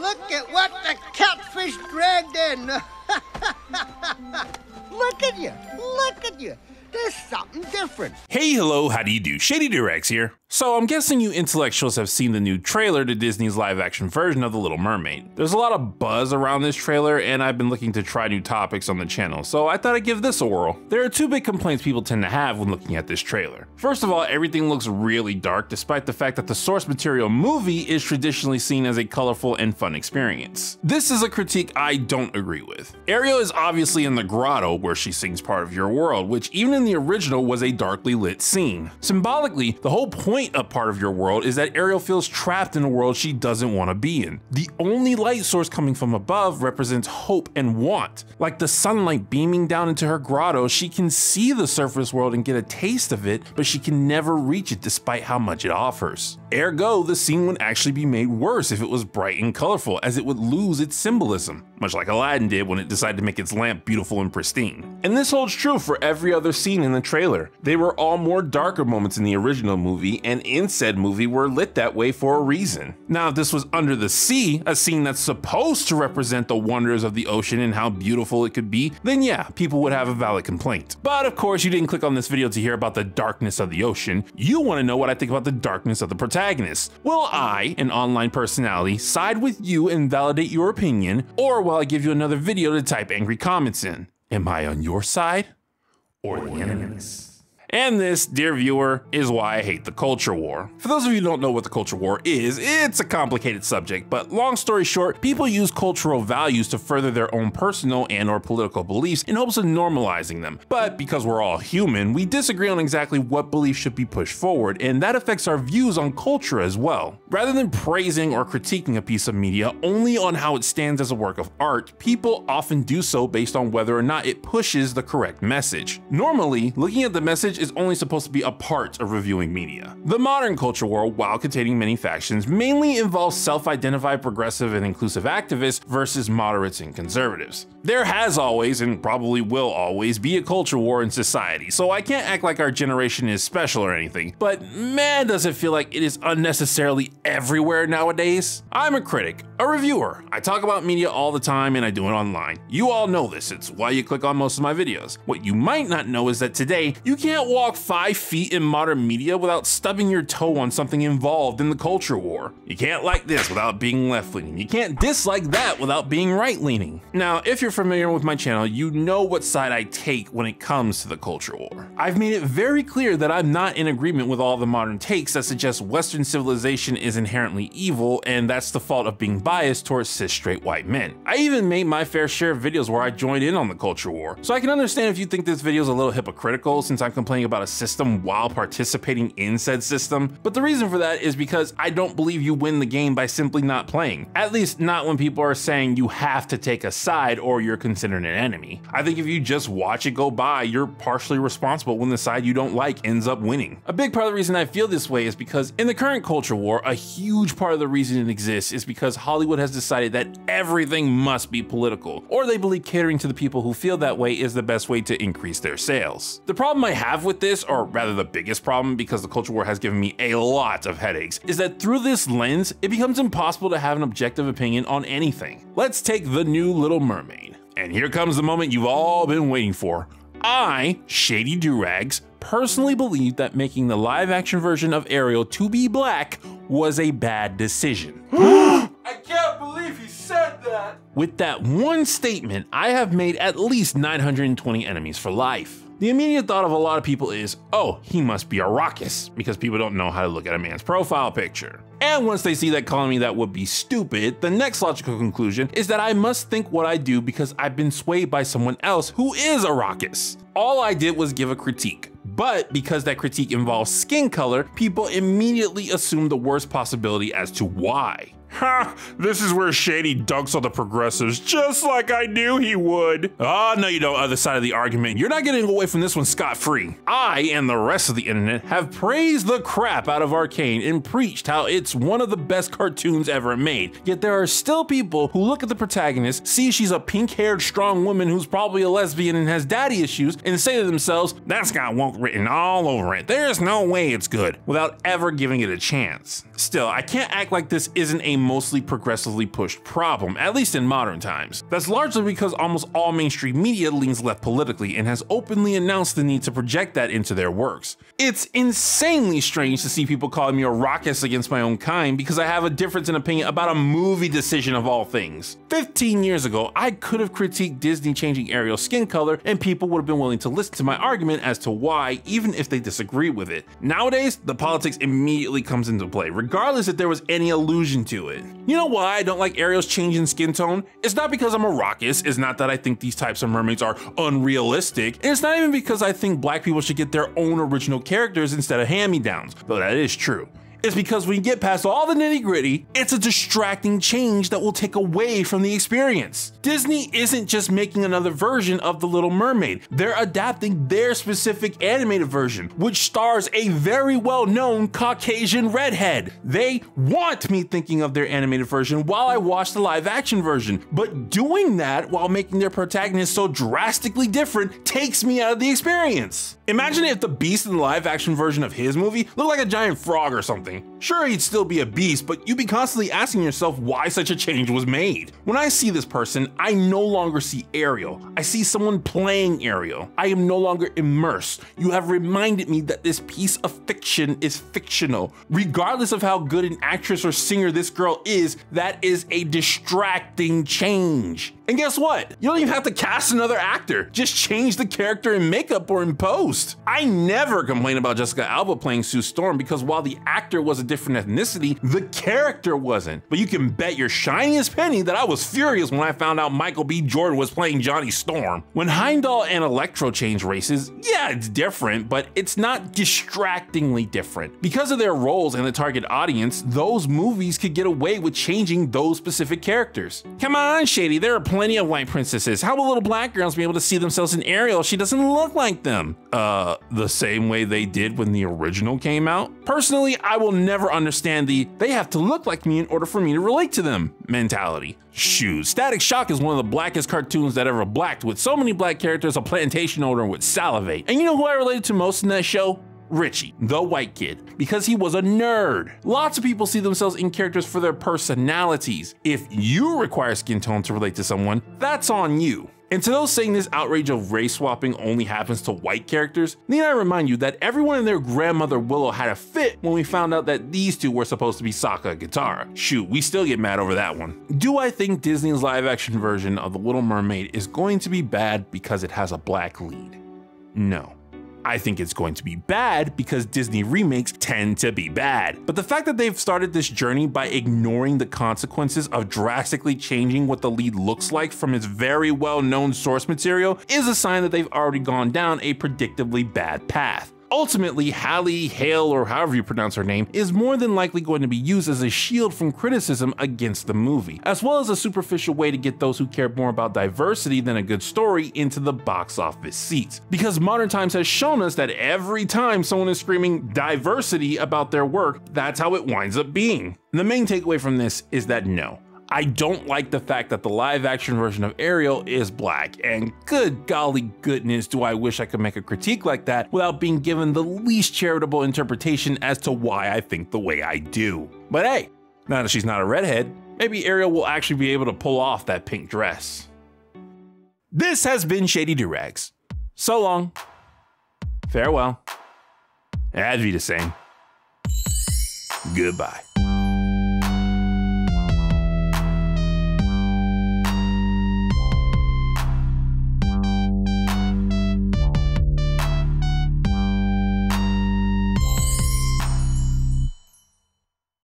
Look at what the catfish dragged in. Look at you. Look at you. There's something different. Hey, hello, how do you do? Shady Durags here. So I'm guessing you intellectuals have seen the new trailer to Disney's live-action version of The Little Mermaid. There's a lot of buzz around this trailer, and I've been looking to try new topics on the channel, so I thought I'd give this a whirl. There are two big complaints people tend to have when looking at this trailer. First of all, everything looks really dark, despite the fact that the source material movie is traditionally seen as a colorful and fun experience. This is a critique I don't agree with. Ariel is obviously in the grotto where she sings Part of Your World, which even in the original was a darkly lit scene. Symbolically, the whole point of Part of Your World is that Ariel feels trapped in a world she doesn't want to be in. The only light source coming from above represents hope and want. Like the sunlight beaming down into her grotto, she can see the surface world and get a taste of it, but she can never reach it despite how much it offers. Ergo, the scene would actually be made worse if it was bright and colorful, as it would lose its symbolism, much like Aladdin did when it decided to make its lamp beautiful and pristine. And this holds true for every other scene in the trailer. They were all more darker moments in the original movie, and in said movie were lit that way for a reason. Now, if this was Under the Sea, a scene that's supposed to represent the wonders of the ocean and how beautiful it could be, then yeah, people would have a valid complaint. But of course, you didn't click on this video to hear about the darkness of the ocean. You want to know what I think about the darkness of the protagonist. Will I, an online personality, side with you and validate your opinion, or will I give you another video to type angry comments in? Am I on your side? Or the enemies. And this, dear viewer, is why I hate the culture war. For those of you who don't know what the culture war is, it's a complicated subject, but long story short, people use cultural values to further their own personal and or political beliefs in hopes of normalizing them. But because we're all human, we disagree on exactly what beliefs should be pushed forward, and that affects our views on culture as well. Rather than praising or critiquing a piece of media only on how it stands as a work of art, people often do so based on whether or not it pushes the correct message. Normally, looking at the message is only supposed to be a part of reviewing media. The modern culture war, while containing many factions, mainly involves self-identified progressive and inclusive activists versus moderates and conservatives. There has always, and probably will always, be a culture war in society, so I can't act like our generation is special or anything, but man, does it feel like it is unnecessarily everywhere nowadays. I'm a critic, a reviewer. I talk about media all the time and I do it online. You all know this, it's why you click on most of my videos. What you might not know is that today, you can't walk 5 feet in modern media without stubbing your toe on something involved in the culture war. You can't like this without being left-leaning. You can't dislike that without being right-leaning. Now, if you're familiar with my channel, you know what side I take when it comes to the culture war. I've made it very clear that I'm not in agreement with all the modern takes that suggest Western civilization is inherently evil, and that's the fault of being biased towards cis straight white men. I even made my fair share of videos where I joined in on the culture war, so I can understand if you think this video is a little hypocritical since I'm complaining about a system while participating in said system, but the reason for that is because I don't believe you win the game by simply not playing, at least not when people are saying you have to take a side or you're considered an enemy. I think if you just watch it go by, you're partially responsible when the side you don't like ends up winning. A big part of the reason I feel this way is because in the current culture war, a huge part of the reason it exists is because Hollywood has decided that everything must be political, or they believe catering to the people who feel that way is the best way to increase their sales. The problem I have with this, or rather the biggest problem, because the culture war has given me a lot of headaches, is that through this lens, it becomes impossible to have an objective opinion on anything. Let's take the new Little Mermaid. And here comes the moment you've all been waiting for. I, Shady Durags, personally believe that making the live action version of Ariel to be black was a bad decision. I can't believe he said that! With that one statement, I have made at least 920 enemies for life. The immediate thought of a lot of people is, oh, he must be a raucous, because people don't know how to look at a man's profile picture. And once they see that calling me that would be stupid, the next logical conclusion is that I must think what I do because I've been swayed by someone else who is a raucous. All I did was give a critique, but because that critique involves skin color, people immediately assume the worst possibility as to why. Ha! This is where Shady dunks on the progressives, just like I knew he would. Ah, no you don't, other side of the argument. You're not getting away from this one scot-free. I and the rest of the internet have praised the crap out of Arcane and preached how it's one of the best cartoons ever made. Yet there are still people who look at the protagonist, see she's a pink-haired strong woman who's probably a lesbian and has daddy issues, and say to themselves, that's got woke written all over it. There's no way it's good, without ever giving it a chance. Still, I can't act like this isn't a mostly progressively pushed problem, at least in modern times. That's largely because almost all mainstream media leans left politically and has openly announced the need to project that into their works. It's insanely strange to see people calling me a raucous against my own kind because I have a difference in opinion about a movie decision of all things. 15 years ago, I could have critiqued Disney changing Ariel's skin color and people would have been willing to listen to my argument as to why, even if they disagree with it. Nowadays, the politics immediately comes into play, regardless if there was any allusion to it. You know why I don't like Ariel's change in skin tone? It's not because I'm a raucous, it's not that I think these types of mermaids are unrealistic, and it's not even because I think black people should get their own original characters instead of hand-me-downs, though that is true. It's because when you get past all the nitty-gritty, it's a distracting change that will take away from the experience. Disney isn't just making another version of The Little Mermaid, they're adapting their specific animated version, which stars a very well-known Caucasian redhead. They want me thinking of their animated version while I watch the live-action version, but doing that while making their protagonist so drastically different takes me out of the experience. Imagine if the Beast in the live-action version of his movie looked like a giant frog or something. Sure, he'd still be a beast, but you'd be constantly asking yourself why such a change was made. When I see this person, I no longer see Ariel. I see someone playing Ariel. I am no longer immersed. You have reminded me that this piece of fiction is fictional. Regardless of how good an actress or singer this girl is, that is a distracting change. And guess what? You don't even have to cast another actor. Just change the character in makeup or in post. I never complain about Jessica Alba playing Sue Storm because while the actor was a different ethnicity, the character wasn't. But you can bet your shiniest penny that I was furious when I found out Michael B Jordan was playing Johnny Storm. When Heimdall and Electro change races, yeah, it's different, but it's not distractingly different. Because of their roles and the target audience, those movies could get away with changing those specific characters. Come on, Shady, there are plenty of white princesses. How will little black girls be able to see themselves in Ariel? She doesn't look like them. The same way they did when the original came out? Personally, I will never understand the "they have to look like me in order for me to relate to them" mentality. Shoot, Static Shock is one of the blackest cartoons that ever blacked, with so many black characters a plantation owner would salivate. And you know who I related to most in that show? Richie, the white kid, because he was a nerd. Lots of people see themselves in characters for their personalities. If you require skin tone to relate to someone, that's on you. And to those saying this outrage of race swapping only happens to white characters, need I remind you that everyone and their grandmother Willow had a fit when we found out that these two were supposed to be Sokka and Katara. Shoot, we still get mad over that one. Do I think Disney's live action version of The Little Mermaid is going to be bad because it has a black lead? No. I think it's going to be bad because Disney remakes tend to be bad. But the fact that they've started this journey by ignoring the consequences of drastically changing what the lead looks like from its very well-known source material is a sign that they've already gone down a predictably bad path. Ultimately, Hale, or however you pronounce her name, is more than likely going to be used as a shield from criticism against the movie, as well as a superficial way to get those who care more about diversity than a good story into the box office seats. Because modern times has shown us that every time someone is screaming diversity about their work, that's how it winds up being. The main takeaway from this is that no, I don't like the fact that the live action version of Ariel is black, and good golly goodness do I wish I could make a critique like that without being given the least charitable interpretation as to why I think the way I do. But hey, now that she's not a redhead, maybe Ariel will actually be able to pull off that pink dress. This has been Shady Durags. So long, farewell, and as we the same, goodbye.